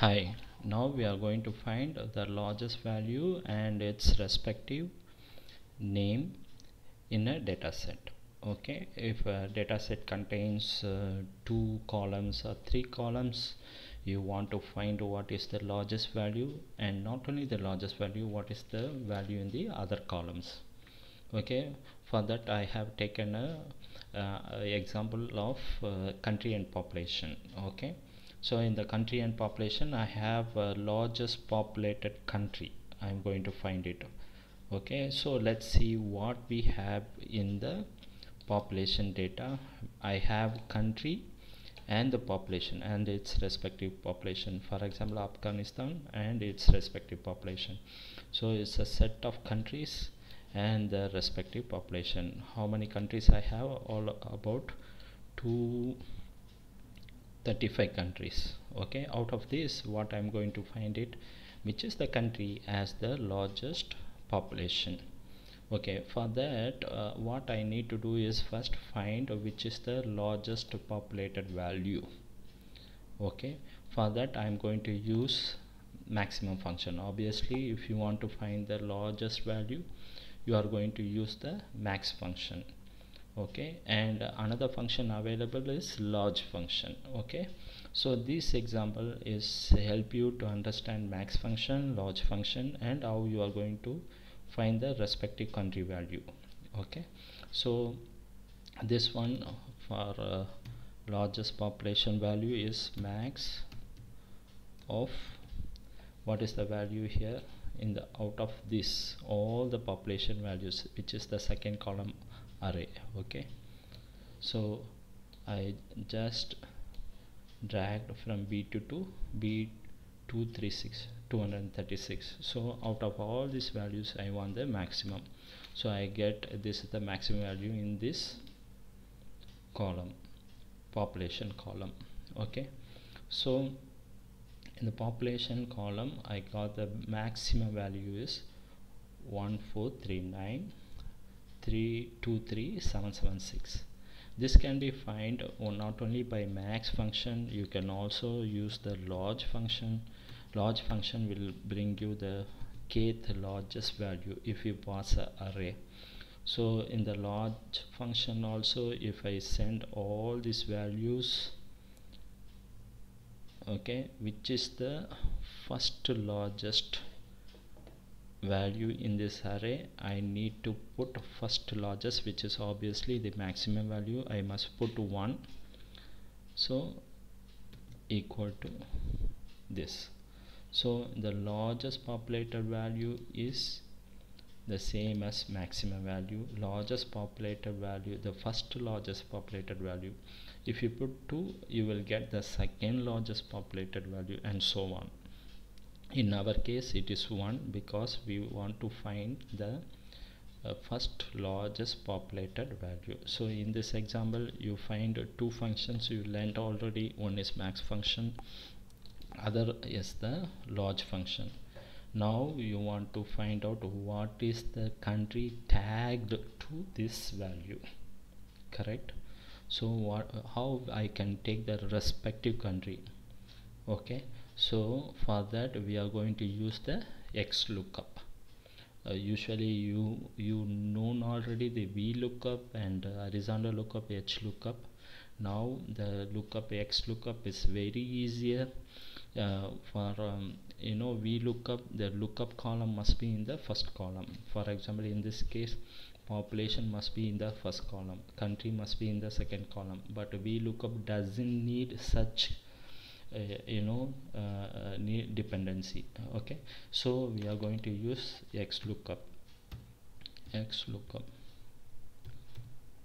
Hi, now we are going to find the largest value and its respective name in a data set. Okay, if a data set contains two columns or three columns, you want to find what is the largest value, and not only the largest value, what is the value in the other columns. Okay, for that I have taken a example of country and population. Okay, so in the country and population I have a largest populated country. I'm going to find it. Okay, so let's see what we have in the population data. I have country and the population and its respective population, for example Afghanistan and its respective population. So it's a set of countries and the respective population. How many countries I have? All about 235 countries. Okay, out of this what I'm going to find it, which is the country as the largest population. Okay, for that what I need to do is first find which is the largest populated value. Okay, for that I'm going to use maximum function. Obviously if you want to find the largest value, you are going to use the max function. Okay, and another function available is large function. Okay, so this example is help you to understand max function, large function, and how you are going to find the respective country value. Okay, so this one for largest population value is max of, what is the value here in the out of this all the population values, which is the second column array. Okay, so I just dragged from B2 to B236 236. So out of all these values I want the maximum, so I get this is the maximum value in this column, population column. Okay, so in the population column I got the maximum value is 143932377 6. This can be found not only by max function, you can also use the large function. Large function will bring you the kth largest value if you pass an array. So in the large function also, if I send all these values, okay, which is the first largest value in this array, I need to put first largest, which is obviously the maximum value. I must put 1, so equal to this. So the largest populated value is the same as maximum value. Largest populated value, the first largest populated value, if you put 2 you will get the second largest populated value, and so on. In our case it is 1 because we want to find the first largest populated value. So in this example you find two functions you learned already. One is max function, other is the large function. Now you want to find out what is the country tagged to this value, correct? So how I can take the respective country. Okay, so for that we are going to use the XLOOKUP. Usually you know already the VLOOKUP and horizontal lookup, HLOOKUP. Now the lookup XLOOKUP is very easier. For VLOOKUP, the lookup column must be in the first column. For example, in this case population must be in the first column, country must be in the second column, but VLOOKUP doesn't need such need dependency. Okay, so we are going to use XLOOKUP.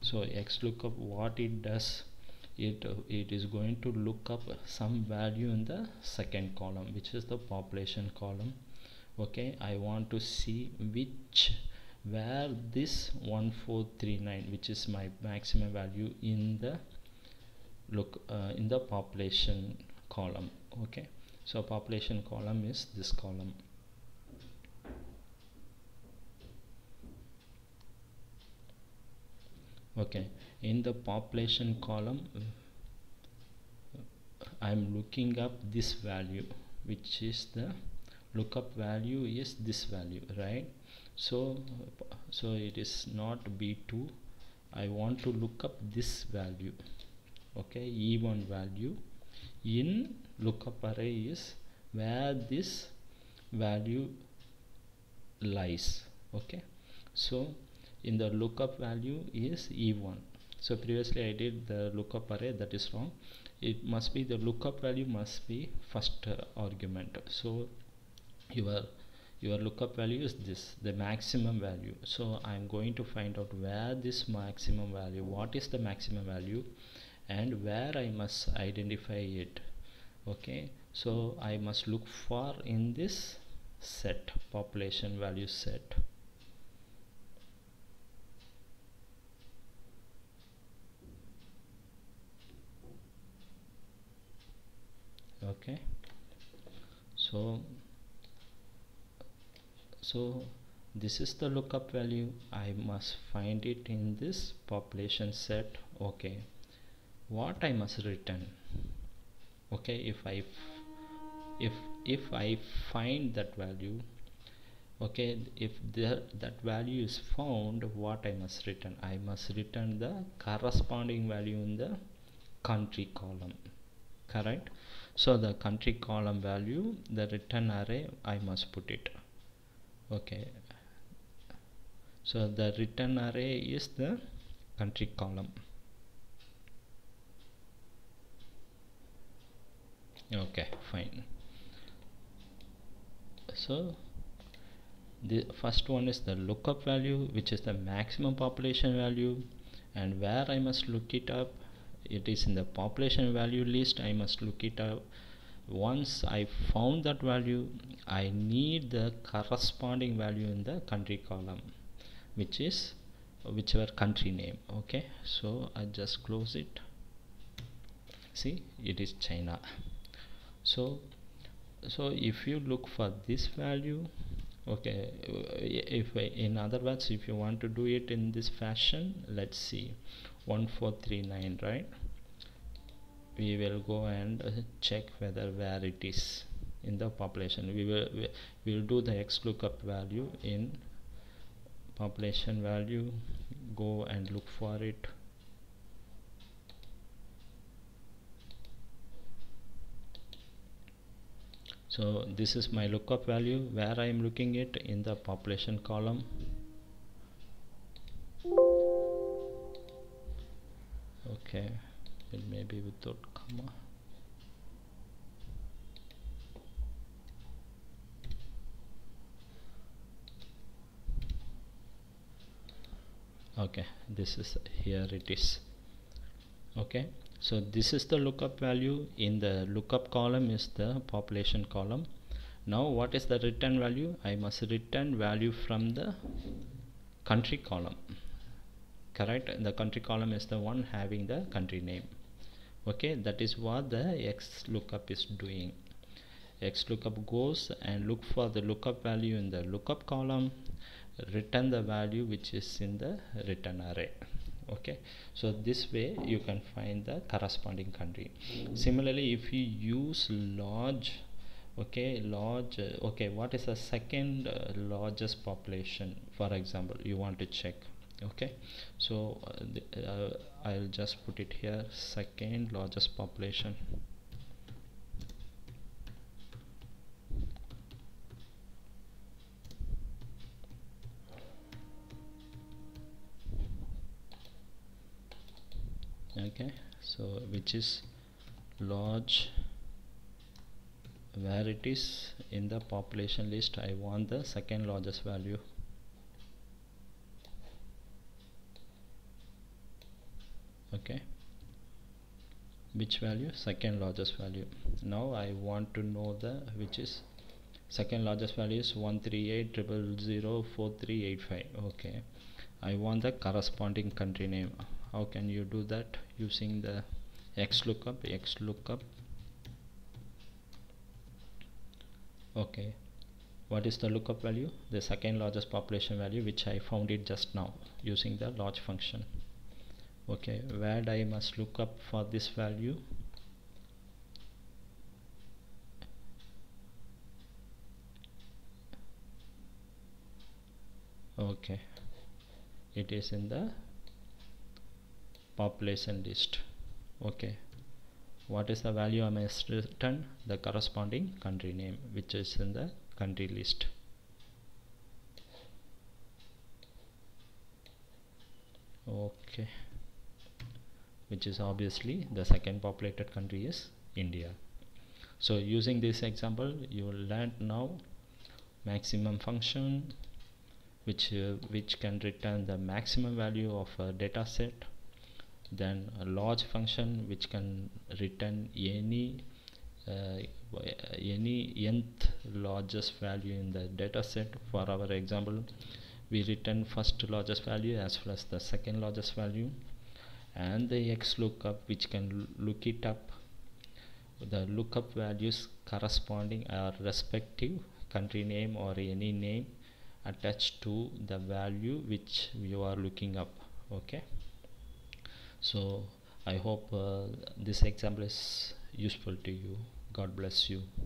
So XLOOKUP, what it does, it is going to look up some value in the second column, which is the population column. Okay, I want to see where this 1439, which is my maximum value, in the in the population column. Okay, so population column is this column. Okay, in the population column I'm looking up this value. which is the lookup value is this value, right? So it is not B2. I want to look up this value, okay, E1 value in lookup array is where this value lies, okay. So in the lookup value is E1. So previously I did the lookup array, that is wrong. It must be the lookup value must be first argument. So your lookup value is this, the maximum value. So I am going to find out where this maximum value, what is the maximum value, and where I must identify it, okay. So I must look for in this set, population value set. Okay, so this is the lookup value. I must find it in this population set. Okay, what I must return? Okay, if I find that value, okay, if that value is found, what I must return? I must return the corresponding value in the country column, correct? So the country column value, the return array, I must put it, okay. So the return array is the country column, okay, fine. So the first one is the lookup value, which is the maximum population value, and where I must look it up, it is in the population value list. I must look it up. Once I found that value, I need the corresponding value in the country column, which is whichever country name, okay. So I just close it. See, it is China. So if you look for this value, okay, in other words, if you want to do it in this fashion, let's see, 1439, right? We will go and check whether where it is in the population. We will do the XLOOKUP value in population value, go and look for it. So this is my lookup value, where I am looking it in the population column. Okay, it may be without comma. Okay, this is, here it is. Okay, so this is the lookup value. In the lookup column is the population column. Now what is the return value? I must return value from the country column, correct? The country column is the one having the country name, okay. That is what the XLOOKUP is doing. XLOOKUP goes and look for the lookup value in the lookup column, return the value which is in the return array, okay. So this way you can find the corresponding country. Similarly, if you use large, okay, large, okay, what is the second largest population, for example, you want to check, okay. So I'll just put it here, second largest population, okay. So which is large, where it is in the population list, I want the second largest value. Okay, which value? Second largest value. Now I want to know the, which is second largest value is 138004385. Okay, I want the corresponding country name. How can you do that? Using the XLOOKUP. Okay, what is the lookup value? The second largest population value, which I found it just now using the large function. Okay, where I must look up for this value? Okay, it is in the population list. Okay, what is the value I must return? The corresponding country name, which is in the country list. Okay, which is obviously the second populated country is India. So using this example you will learn now maximum function, which can return the maximum value of a data set. Then a large function, which can return any nth largest value in the data set. For our example, we return first largest value as well as the second largest value, and the XLOOKUP, which can look it up, the lookup values corresponding our respective country name or any name attached to the value which you are looking up. Okay, so I hope this example is useful to you. God bless you.